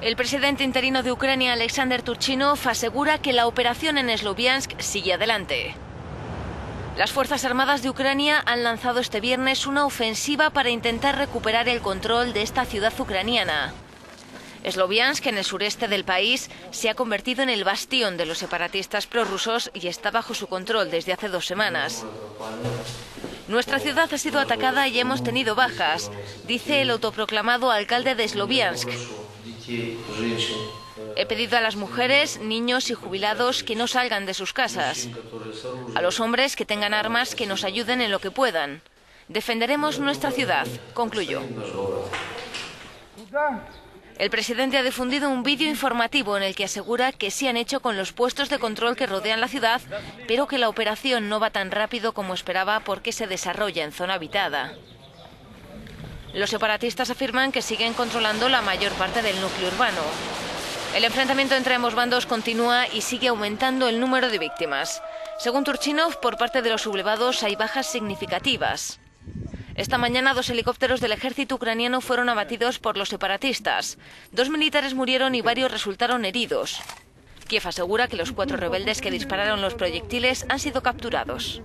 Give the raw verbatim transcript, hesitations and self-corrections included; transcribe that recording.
El presidente interino de Ucrania, Alexander Turchynov, asegura que la operación en Sloviansk sigue adelante. Las Fuerzas Armadas de Ucrania han lanzado este viernes una ofensiva para intentar recuperar el control de esta ciudad ucraniana. Sloviansk, en el sureste del país, se ha convertido en el bastión de los separatistas prorrusos y está bajo su control desde hace dos semanas. Nuestra ciudad ha sido atacada y hemos tenido bajas, dice el autoproclamado alcalde de Sloviansk. He pedido a las mujeres, niños y jubilados que no salgan de sus casas. A los hombres que tengan armas que nos ayuden en lo que puedan. Defenderemos nuestra ciudad, concluyó. El presidente ha difundido un vídeo informativo en el que asegura que sí han hecho con los puestos de control que rodean la ciudad, pero que la operación no va tan rápido como esperaba porque se desarrolla en zona habitada. Los separatistas afirman que siguen controlando la mayor parte del núcleo urbano. El enfrentamiento entre ambos bandos continúa y sigue aumentando el número de víctimas. Según Turchynov, por parte de los sublevados hay bajas significativas. Esta mañana dos helicópteros del ejército ucraniano fueron abatidos por los separatistas. Dos militares murieron y varios resultaron heridos. Kiev asegura que los cuatro rebeldes que dispararon los proyectiles han sido capturados.